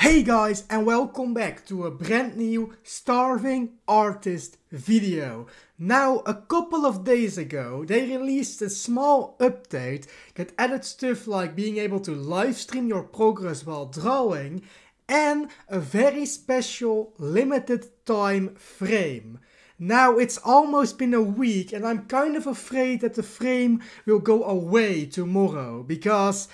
Hey guys, and welcome back to a brand new Starving Artist video. Now, a couple of days ago they released a small update that added stuff like being able to live stream your progress while drawing and a very special limited time frame. Now, it's almost been a week and I'm kind of afraid that the frame will go away tomorrow because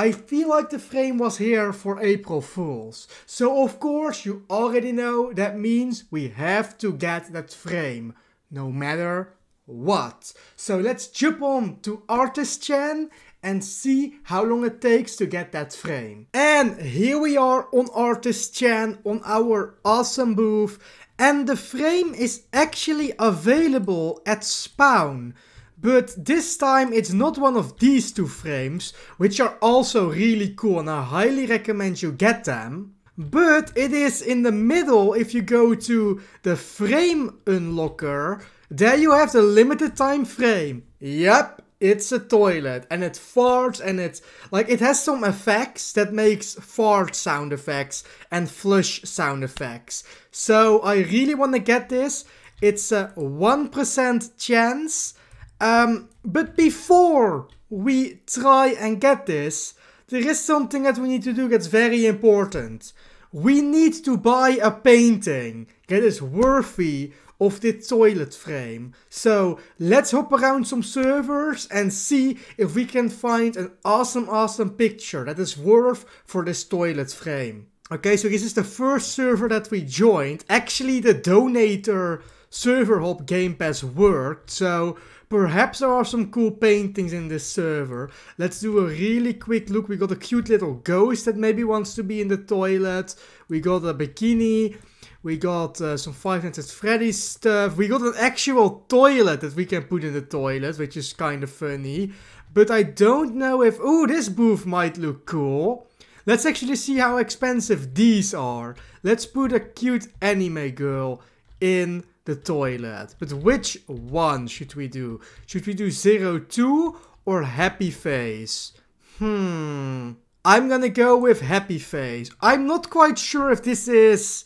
I feel like the frame was here for April Fools. So of course you already know that means we have to get that frame, no matter what. So let's jump on to Artist Chan and see how long it takes to get that frame. And here we are on Artist Chan on our awesome booth, and the frame is actually available at spawn. But this time it's not one of these two frames, which are also really cool and I highly recommend you get them. But it is in the middle. If you go to the frame unlocker, there you have the limited time frame. Yep, it's a toilet and it farts and it's like it has some effects that makes fart sound effects and flush sound effects. So I really want to get this. It's a 1% chance. But before we try and get this, there is something that we need to do that's very important. We need to buy a painting that is worthy of the toilet frame. So let's hop around some servers and see if we can find an awesome picture that is worth for this toilet frame. Okay, so this is the first server that we joined. Actually, the donator server hop game pass worked, so perhaps there are some cool paintings in this server. Let's do a really quick look. We got a cute little ghost that maybe wants to be in the toilet. We got a bikini. We got some Five Nights at Freddy's stuff. We got an actual toilet that we can put in the toilet, which is kind of funny. But I don't know if... ooh, this booth might look cool. Let's actually see how expensive these are. Let's put a cute anime girl in the toilet. But which one should we do? Should we do 02 or Happy Face? I'm gonna go with Happy Face. I'm not quite sure if this is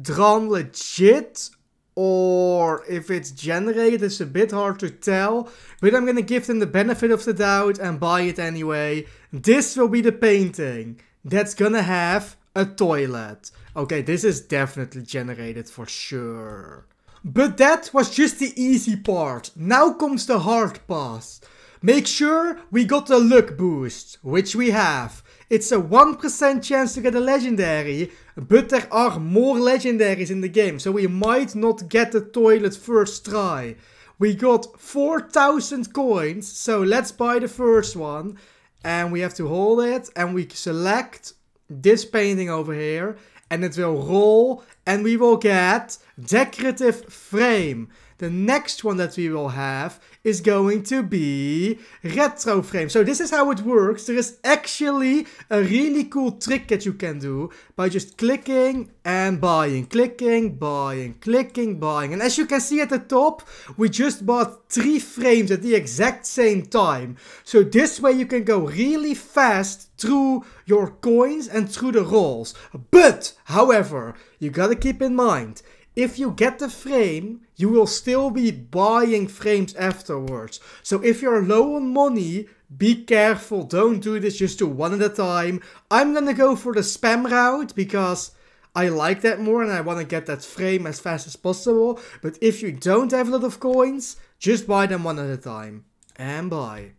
drawn legit or if it's generated. It's a bit hard to tell, but I'm gonna give them the benefit of the doubt and buy it anyway. This will be the painting that's gonna have a toilet. Okay, this is definitely generated for sure. But that was just the easy part. Now comes the hard part. Make sure we got the luck boost, which we have. It's a 1% chance to get a legendary, but there are more legendaries in the game, so we might not get the toilet first try. We got 4,000 coins, so let's buy the first one. And we have to hold it, and we select this painting over here. And it will roll and we will get decorative frame. The next one that we will have is going to be retro frame. So this is how it works. There is actually a really cool trick that you can do by just clicking and buying, clicking, buying, clicking, buying. And as you can see at the top, we just bought 3 frames at the exact same time. So this way you can go really fast through your coins and through the rolls. But, however, you gotta keep in mind, if you get the frame, you will still be buying frames afterwards. So if you're low on money, be careful. Don't do this, just do one at a time. I'm gonna go for the spam route because I like that more and I wanna get that frame as fast as possible. But if you don't have a lot of coins, just buy them one at a time. And buy.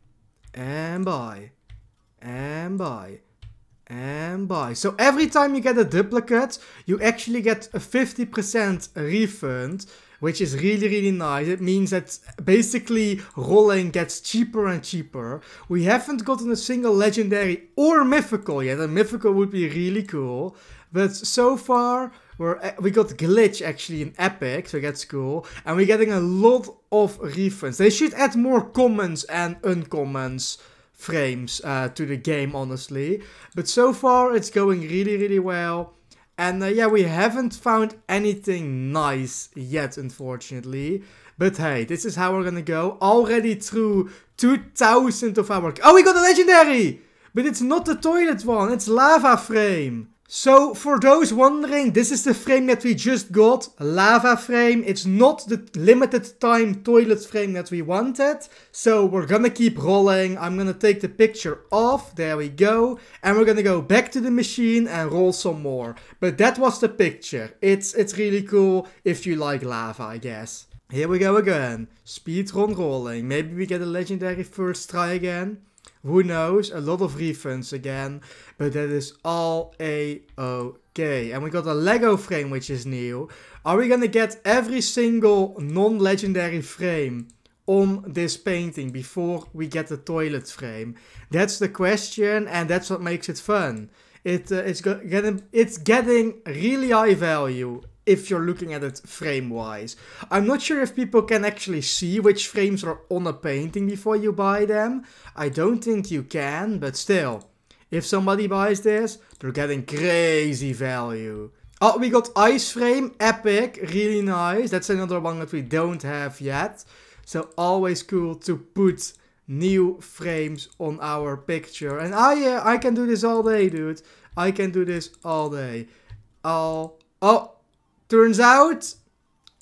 And buy. And buy. And buy. So every time you get a duplicate, you actually get a 50% refund, which is really nice. It means that basically rolling gets cheaper and cheaper. We haven't gotten a single legendary or mythical yet. A mythical would be really cool. But so far, we got glitch actually in epic, so that's cool. And we're getting a lot of refunds. They should add more commons and uncommons frames to the game, honestly. But so far it's going really well, and yeah, we haven't found anything nice yet, unfortunately. But hey, this is how we're gonna go. Already through 2,000 of our... oh, we got a legendary, but it's not the toilet one, it's lava frame. So for those wondering, this is the frame that we just got, lava frame. It's not the limited time toilet frame that we wanted. So we're gonna keep rolling. I'm gonna take the picture off, there we go. And we're gonna go back to the machine and roll some more. But that was the picture. It's really cool if you like lava, I guess. Here we go again, speedrun rolling. Maybe we get a legendary first try again. Who knows, a lot of refunds again, but that is all a-okay. And we got a Lego frame, which is new. Are we gonna get every single non-legendary frame on this painting before we get the toilet frame? That's the question, and that's what makes it fun. It's getting really high value if you're looking at it frame-wise. I'm not sure if people can actually see which frames are on a painting before you buy them. I don't think you can, but still. If somebody buys this, they're getting crazy value. Oh, we got ice frame, epic, really nice. That's another one that we don't have yet. So always cool to put new frames on our picture. And I can do this all day, dude. I can do this all day. Oh. Turns out,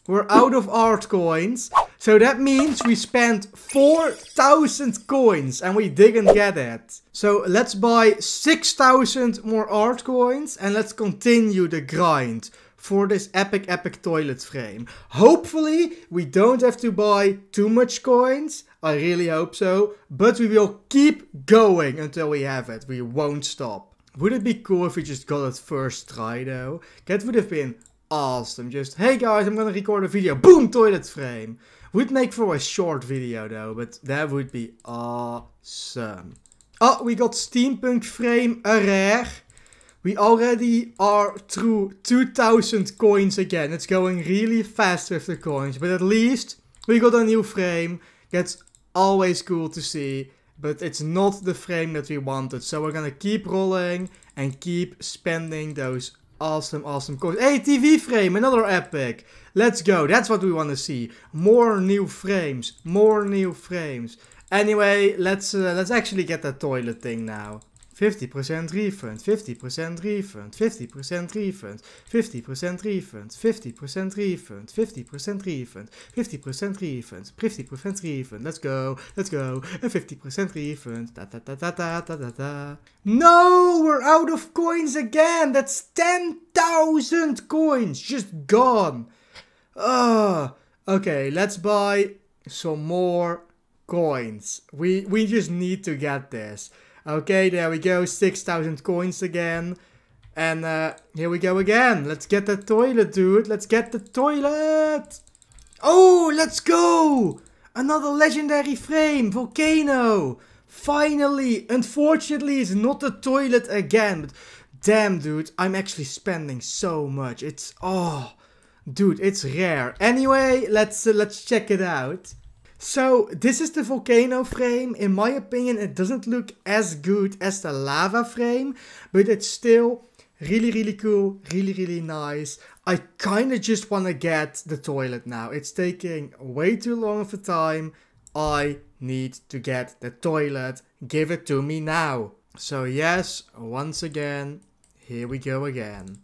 we're out of art coins. So that means we spent 4,000 coins and we didn't get it. So let's buy 6,000 more art coins and let's continue the grind for this epic toilet frame. Hopefully, we don't have to buy too much coins. I really hope so. But we will keep going until we have it. We won't stop. Would it be cool if we just got it first try though? That would have been awesome. Just, hey guys, I'm gonna record a video. Boom, toilet frame. Would make for a short video though, but that would be awesome. Oh, we got steampunk frame, a rare. We already are through 2,000 coins again. It's going really fast with the coins, but at least we got a new frame. That's always cool to see, but it's not the frame that we wanted. So we're gonna keep rolling and keep spending those awesome coins. Hey, TV frame, another epic. Let's go. That's what we want to see. More new frames. More new frames. Anyway, let's actually get that toilet thing now. 50% refund. 50% refund. 50% refund. 50% refund. 50% refund. 50% refund. 50% refund. 50% refund. Let's go. Let's go. And 50% refund. Da da da da da da da da. No, we're out of coins again. That's 10,000 coins just gone. Okay, let's buy some more coins. We just need to get this. Okay, there we go, 6,000 coins again. And here we go again. Let's get the toilet, dude. Let's get the toilet. Oh, let's go. Another legendary frame, volcano. Finally, unfortunately, it's not the toilet again. But damn, dude, I'm actually spending so much. It's, oh, dude, it's rare. Anyway, let's check it out. So, this is the volcano frame. In my opinion, it doesn't look as good as the lava frame, but it's still really cool, really nice. I kinda just wanna get the toilet now. It's taking way too long of a time. I need to get the toilet. Give it to me now. So yes, once again, here we go again.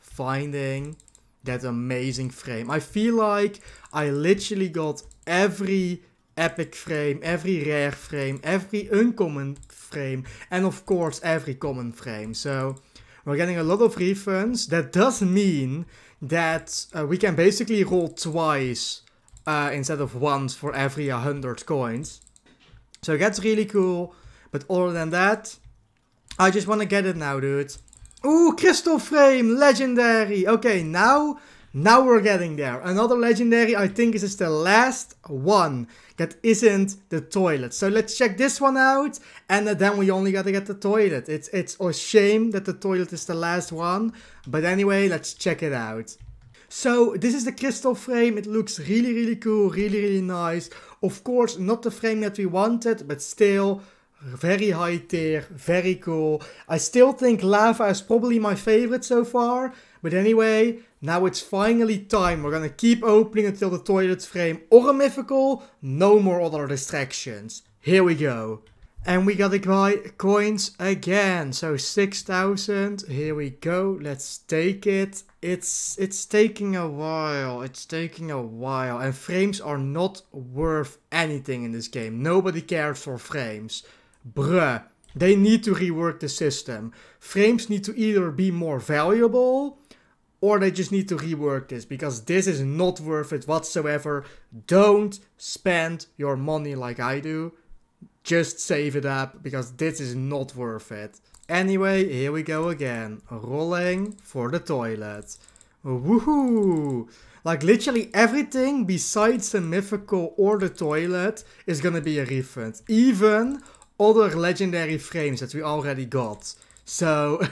Finding that amazing frame. I feel like I literally got every epic frame, every rare frame, every uncommon frame, and of course every common frame. So we're getting a lot of refunds. That does mean that we can basically roll twice instead of once for every 100 coins. So that's really cool. But other than that, I just want to get it now, dude. Ooh, crystal frame, legendary. Okay, now we're getting there. Another legendary, I think this is the last one that isn't the toilet. So let's check this one out, and then we only gotta get the toilet. It's a shame that the toilet is the last one, but anyway, let's check it out. So this is the crystal frame. It looks really cool, really nice. Of course, not the frame that we wanted, but still very high tier, very cool. I still think lava is probably my favorite so far. But anyway, now it's finally time. We're gonna keep opening until the toilet frame or a mythical. No more other distractions. Here we go. And we got the coins again. So 6,000. Here we go. Let's take it. It's taking a while. It's taking a while. And frames are not worth anything in this game. Nobody cares for frames. Bruh. They need to rework the system. Frames need to either be more valuable, or they just need to rework this, because this is not worth it whatsoever. Don't spend your money like I do. Just save it up, because this is not worth it. Anyway, here we go again. Rolling for the toilet. Woohoo! Like literally everything besides the mythical or the toilet is gonna be a refund. Even other legendary frames that we already got. So...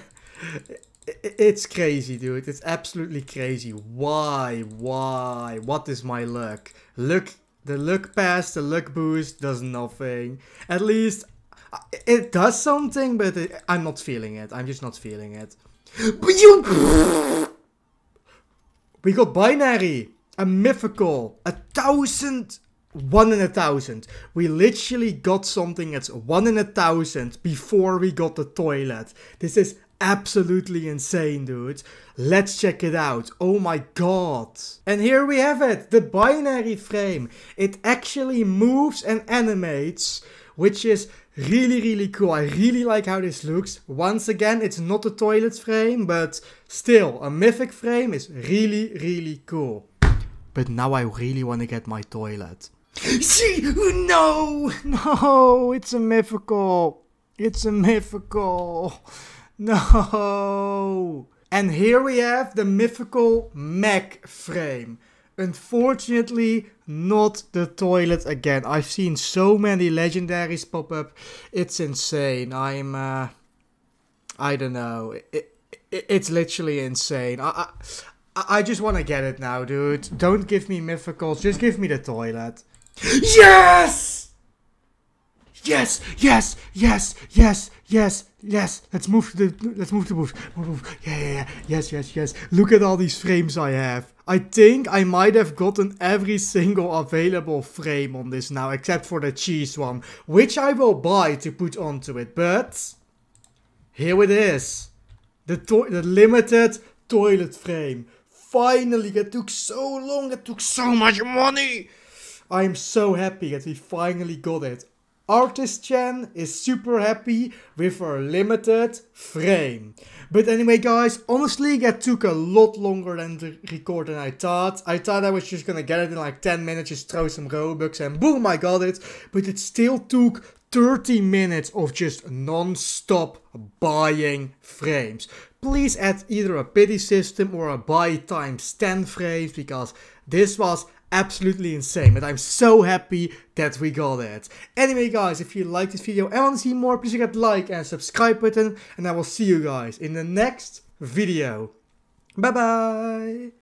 it's crazy, dude. It's absolutely crazy. Why? What is my luck? Look, the luck pass, the luck boost does nothing. At least it does something, but I'm not feeling it. I'm just not feeling it. We got binary, a mythical, 1,000. 1 in 1,000. We literally got something that's 1 in 1,000 before we got the toilet. This is absolutely insane, dude. Let's check it out. Oh my god. And here we have it. The binary frame. It actually moves and animates, which is really cool. I really like how this looks. Once again, it's not a toilet frame, but still, a mythic frame is really cool. But now I really want to get my toilet. See, no, it's a mythical. No. And here we have the mythical mech frame. Unfortunately, not the toilet again. I've seen so many legendaries pop up. It's insane. I don't know. It's literally insane. I just want to get it now, dude. Don't give me mythicals. Just give me the toilet. Yes! Yes. Let's move to booth. Yeah. Yes. Look at all these frames I have. I think I might have gotten every single available frame on this now, except for the cheese one, which I will buy to put onto it. But here it is. The limited toilet frame. Finally, that took so long. That took so much money. I am so happy that we finally got it. Artist Chan is super happy with her limited frame. But anyway, guys, honestly, that took a lot longer than to record than I thought. I thought I was just gonna get it in like 10 minutes, just throw some Robux and boom, I got it. But it still took 30 minutes of just non-stop buying frames. Please add either a pity system or a buy times 10 frames, because this was absolutely insane, but I'm so happy that we got it. Anyway, guys, if you like this video and want to see more, please hit that like and subscribe button, and I will see you guys in the next video. Bye bye.